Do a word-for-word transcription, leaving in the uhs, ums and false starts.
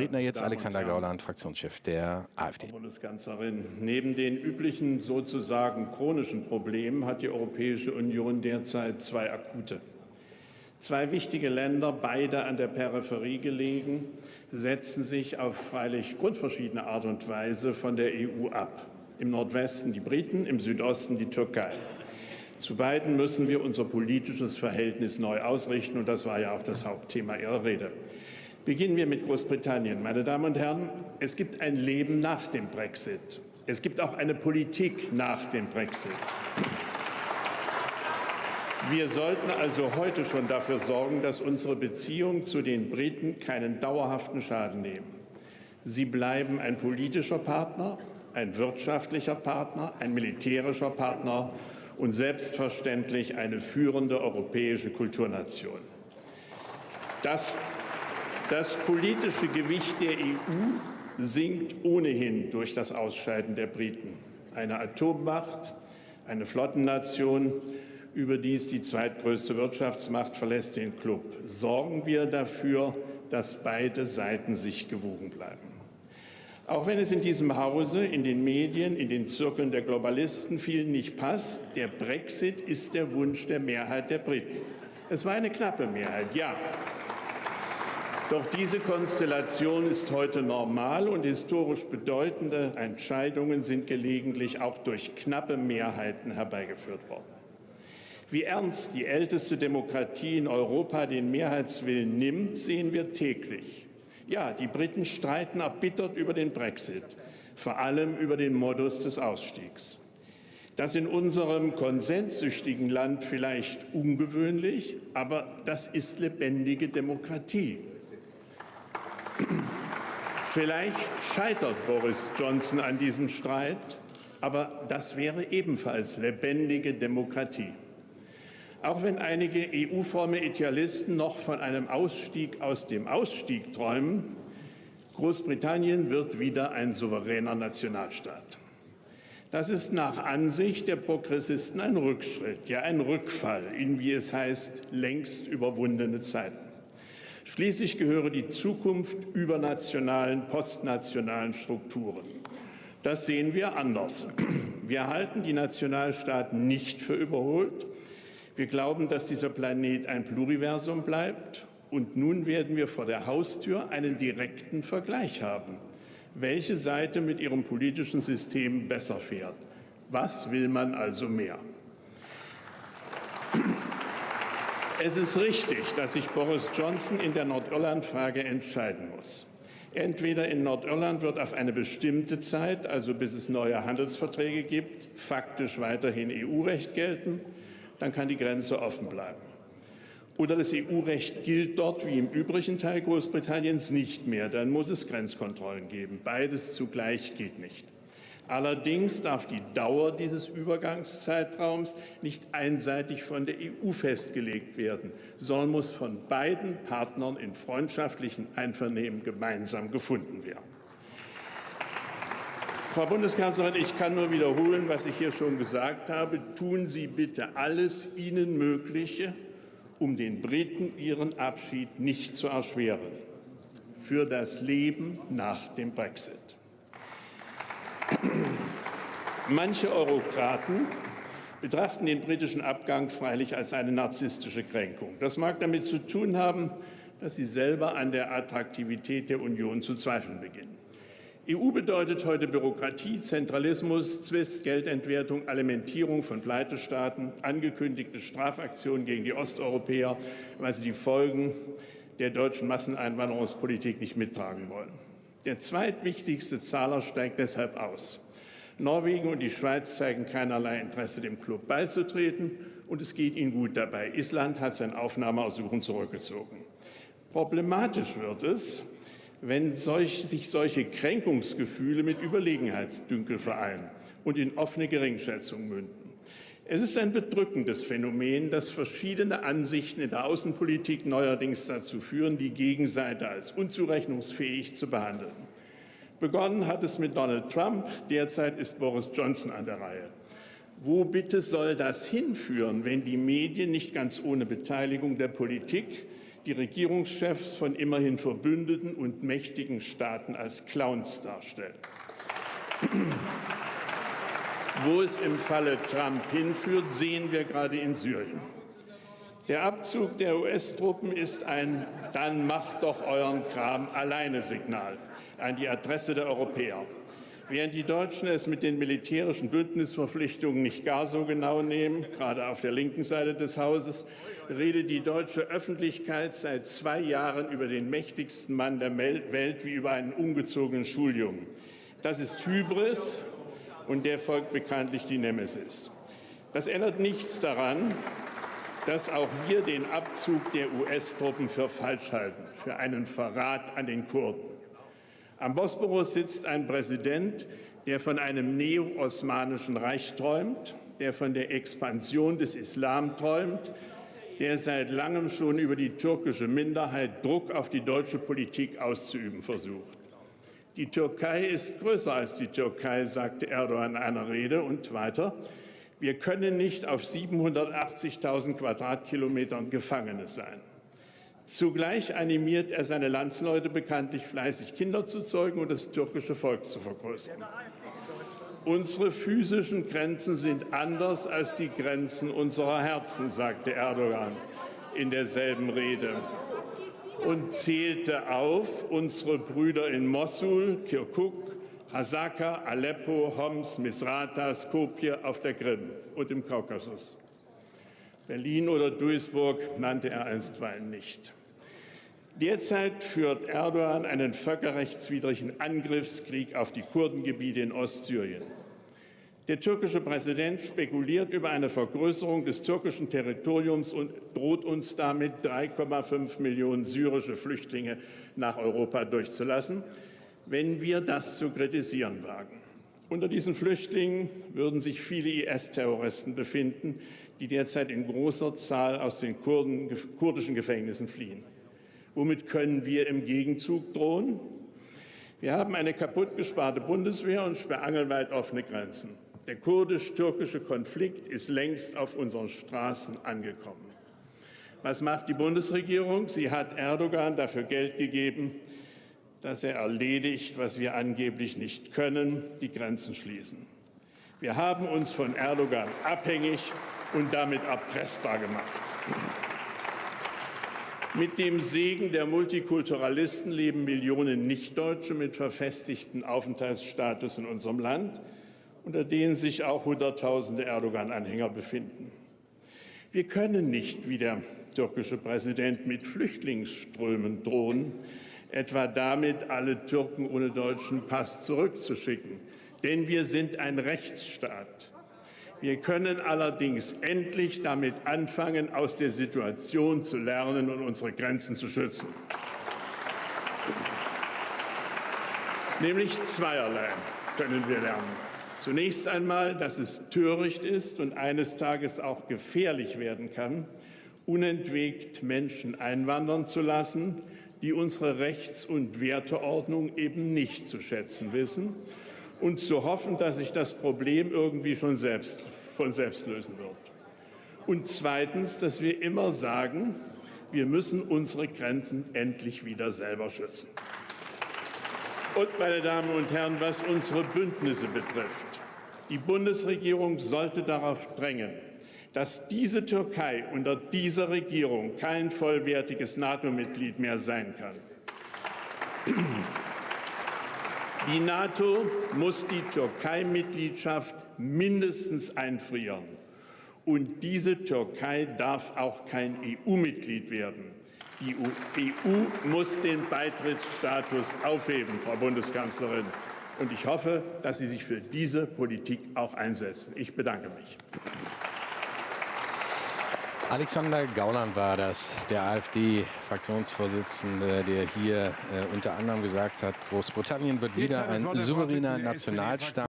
Redner jetzt Alexander Gauland, Fraktionschef der AfD. Frau Bundeskanzlerin, neben den üblichen sozusagen chronischen Problemen hat die Europäische Union derzeit zwei akute. Zwei wichtige Länder, beide an der Peripherie gelegen, setzen sich auf freilich grundverschiedene Art und Weise von der E U ab. Im Nordwesten die Briten, im Südosten die Türkei. Zu beiden müssen wir unser politisches Verhältnis neu ausrichten, und das war ja auch das Hauptthema Ihrer Rede. Beginnen wir mit Großbritannien. Meine Damen und Herren, es gibt ein Leben nach dem Brexit. Es gibt auch eine Politik nach dem Brexit. Wir sollten also heute schon dafür sorgen, dass unsere Beziehungen zu den Briten keinen dauerhaften Schaden nehmen. Sie bleiben ein politischer Partner, ein wirtschaftlicher Partner, ein militärischer Partner und selbstverständlich eine führende europäische Kulturnation. Das Das politische Gewicht der E U sinkt ohnehin durch das Ausscheiden der Briten. Eine Atommacht, eine Flottennation, überdies die zweitgrößte Wirtschaftsmacht, verlässt den Club. Sorgen wir dafür, dass beide Seiten sich gewogen bleiben. Auch wenn es in diesem Hause, in den Medien, in den Zirkeln der Globalisten vielen nicht passt, der Brexit ist der Wunsch der Mehrheit der Briten. Es war eine knappe Mehrheit, ja. Doch diese Konstellation ist heute normal, und historisch bedeutende Entscheidungen sind gelegentlich auch durch knappe Mehrheiten herbeigeführt worden. Wie ernst die älteste Demokratie in Europa den Mehrheitswillen nimmt, sehen wir täglich. Ja, die Briten streiten erbittert über den Brexit, vor allem über den Modus des Ausstiegs. Das in unserem konsenssüchtigen Land vielleicht ungewöhnlich, aber das ist lebendige Demokratie. Vielleicht scheitert Boris Johnson an diesem Streit, aber das wäre ebenfalls lebendige Demokratie. Auch wenn einige E U-fromme Idealisten noch von einem Ausstieg aus dem Ausstieg träumen, Großbritannien wird wieder ein souveräner Nationalstaat. Das ist nach Ansicht der Progressisten ein Rückschritt, ja ein Rückfall in, wie es heißt, längst überwundene Zeiten. Schließlich gehöre die Zukunft übernationalen, postnationalen Strukturen. Das sehen wir anders. Wir halten die Nationalstaaten nicht für überholt. Wir glauben, dass dieser Planet ein Pluriversum bleibt. Und nun werden wir vor der Haustür einen direkten Vergleich haben, welche Seite mit ihrem politischen System besser fährt. Was will man also mehr? Es ist richtig, dass sich Boris Johnson in der Nordirland-Frage entscheiden muss. Entweder in Nordirland wird auf eine bestimmte Zeit, also bis es neue Handelsverträge gibt, faktisch weiterhin E U-Recht gelten, dann kann die Grenze offen bleiben. Oder das E U-Recht gilt dort wie im übrigen Teil Großbritanniens nicht mehr, dann muss es Grenzkontrollen geben. Beides zugleich geht nicht. Allerdings darf die Dauer dieses Übergangszeitraums nicht einseitig von der E U festgelegt werden, sondern muss von beiden Partnern in freundschaftlichem Einvernehmen gemeinsam gefunden werden. Frau Bundeskanzlerin, ich kann nur wiederholen, was ich hier schon gesagt habe. Tun Sie bitte alles Ihnen Mögliche, um den Briten ihren Abschied nicht zu erschweren. Für das Leben nach dem Brexit. Manche Eurokraten betrachten den britischen Abgang freilich als eine narzisstische Kränkung. Das mag damit zu tun haben, dass sie selber an der Attraktivität der Union zu zweifeln beginnen. E U bedeutet heute Bürokratie, Zentralismus, Zwist, Geldentwertung, Alimentierung von Pleitestaaten, angekündigte Strafaktionen gegen die Osteuropäer, weil sie die Folgen der deutschen Masseneinwanderungspolitik nicht mittragen wollen. Der zweitwichtigste Zahler steigt deshalb aus. Norwegen und die Schweiz zeigen keinerlei Interesse, dem Club beizutreten, und es geht ihnen gut dabei. Island hat sein Aufnahmeersuchen zurückgezogen. Problematisch wird es, wenn solch, sich solche Kränkungsgefühle mit Überlegenheitsdünkel vereinen und in offene Geringschätzung münden. Es ist ein bedrückendes Phänomen, dass verschiedene Ansichten in der Außenpolitik neuerdings dazu führen, die Gegenseite als unzurechnungsfähig zu behandeln. Begonnen hat es mit Donald Trump, derzeit ist Boris Johnson an der Reihe. Wo bitte soll das hinführen, wenn die Medien nicht ganz ohne Beteiligung der Politik die Regierungschefs von immerhin verbündeten und mächtigen Staaten als Clowns darstellen. Wo es im Falle Trump hinführt, sehen wir gerade in Syrien. Der Abzug der U S-Truppen ist ein „Dann macht doch euren Kram alleine" Signal an die Adresse der Europäer. Während die Deutschen es mit den militärischen Bündnisverpflichtungen nicht gar so genau nehmen, gerade auf der linken Seite des Hauses, redet die deutsche Öffentlichkeit seit zwei Jahren über den mächtigsten Mann der Welt wie über einen ungezogenen Schuljungen. Das ist Hybris, und der folgt bekanntlich die Nemesis. Das ändert nichts daran, dass auch wir den Abzug der U S-Truppen für falsch halten, für einen Verrat an den Kurden. Am Bosporus sitzt ein Präsident, der von einem neo-osmanischen Reich träumt, der von der Expansion des Islam träumt, der seit langem schon über die türkische Minderheit Druck auf die deutsche Politik auszuüben versucht. Die Türkei ist größer als die Türkei, sagte Erdogan in einer Rede, und weiter: Wir können nicht auf siebenhundertachtzigtausend Quadratkilometern Gefangene sein. Zugleich animiert er seine Landsleute bekanntlich fleißig, Kinder zu zeugen und das türkische Volk zu vergrößern. Unsere physischen Grenzen sind anders als die Grenzen unserer Herzen, sagte Erdogan in derselben Rede und zählte auf unsere Brüder in Mosul, Kirkuk, Hasaka, Aleppo, Homs, Misrata, Skopje auf der Krim und im Kaukasus. Berlin oder Duisburg nannte er einstweilen nicht. Derzeit führt Erdogan einen völkerrechtswidrigen Angriffskrieg auf die Kurdengebiete in Ostsyrien. Der türkische Präsident spekuliert über eine Vergrößerung des türkischen Territoriums und droht uns damit, drei Komma fünf Millionen syrische Flüchtlinge nach Europa durchzulassen, wenn wir das zu kritisieren wagen. Unter diesen Flüchtlingen würden sich viele I S-Terroristen befinden, die derzeit in großer Zahl aus den Kurden, kurdischen Gefängnissen fliehen. Womit können wir im Gegenzug drohen? Wir haben eine kaputtgesparte Bundeswehr und sperrangelweit offene Grenzen. Der kurdisch-türkische Konflikt ist längst auf unseren Straßen angekommen. Was macht die Bundesregierung? Sie hat Erdogan dafür Geld gegeben, dass er erledigt, was wir angeblich nicht können, die Grenzen schließen. Wir haben uns von Erdogan abhängig und damit erpressbar gemacht. Mit dem Segen der Multikulturalisten leben Millionen Nichtdeutsche mit verfestigtem Aufenthaltsstatus in unserem Land, unter denen sich auch Hunderttausende Erdogan-Anhänger befinden. Wir können nicht, wie der türkische Präsident, mit Flüchtlingsströmen drohen, etwa damit, alle Türken ohne deutschen Pass zurückzuschicken. Denn wir sind ein Rechtsstaat. Wir können allerdings endlich damit anfangen, aus der Situation zu lernen und unsere Grenzen zu schützen. Nämlich zweierlei können wir lernen. Zunächst einmal, dass es töricht ist und eines Tages auch gefährlich werden kann, unentwegt Menschen einwandern zu lassen, die unsere Rechts- und Werteordnung eben nicht zu schätzen wissen, und zu hoffen, dass sich das Problem irgendwie schon selbst, von selbst lösen wird. Und zweitens, dass wir immer sagen, wir müssen unsere Grenzen endlich wieder selber schützen. Und, meine Damen und Herren, was unsere Bündnisse betrifft, die Bundesregierung sollte darauf drängen, dass diese Türkei unter dieser Regierung kein vollwertiges NATO-Mitglied mehr sein kann. Die NATO muss die Türkei-Mitgliedschaft mindestens einfrieren. Und diese Türkei darf auch kein E U-Mitglied werden. Die E U muss den Beitrittsstatus aufheben, Frau Bundeskanzlerin. Und ich hoffe, dass Sie sich für diese Politik auch einsetzen. Ich bedanke mich. Alexander Gauland war das, der A F D-Fraktionsvorsitzende, der hier äh, unter anderem gesagt hat, Großbritannien wird wieder ein souveräner Nationalstaat.